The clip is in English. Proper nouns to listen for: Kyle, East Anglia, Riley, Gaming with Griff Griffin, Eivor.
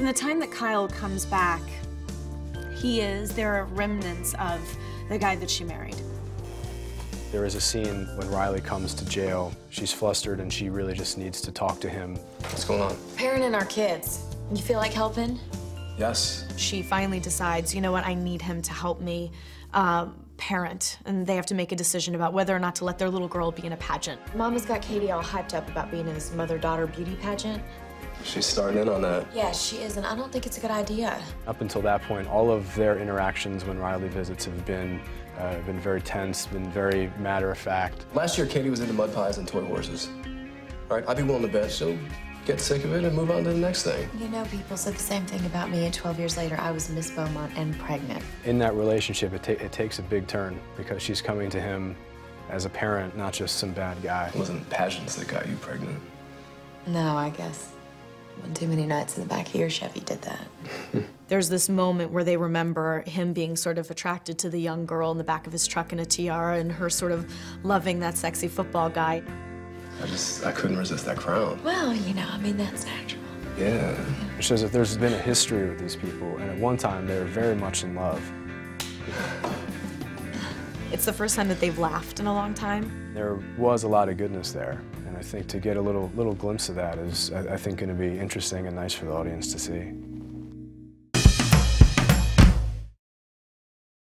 From the time that Kyle comes back, there are remnants of the guy that she married. There is a scene when Riley comes to jail. She's flustered and she really just needs to talk to him. What's going on? Parenting our kids. You feel like helping? Yes. She finally decides, you know what, I need him to help me parent. And they have to make a decision about whether or not to let their little girl be in a pageant. Mama's got Katie all hyped up about being in this mother-daughter beauty pageant. She's starting in on that. Yeah, she is, and I don't think it's a good idea. Up until that point, all of their interactions when Riley visits have been very tense, been very matter-of-fact. Last year, Katie was into mud pies and toy horses. All right, I'd be willing to bet she'll get sick of it and move on to the next thing. You know, people said the same thing about me, and 12 years later, I was Miss Beaumont and pregnant. In that relationship, it takes a big turn because she's coming to him as a parent, not just some bad guy. It wasn't passions that got you pregnant. No, I guess. One too many nights in the back of your Chevy did that. There's this moment where they remember him being sort of attracted to the young girl in the back of his truck in a tiara and her sort of loving that sexy football guy. I couldn't resist that crown. Well, you know, I mean, that's natural. Yeah. It shows that there's been a history with these people, and at one time they were very much in love. It's the first time that they've laughed in a long time. There was a lot of goodness there. And I think to get a little glimpse of that is, I think, going to be interesting and nice for the audience to see.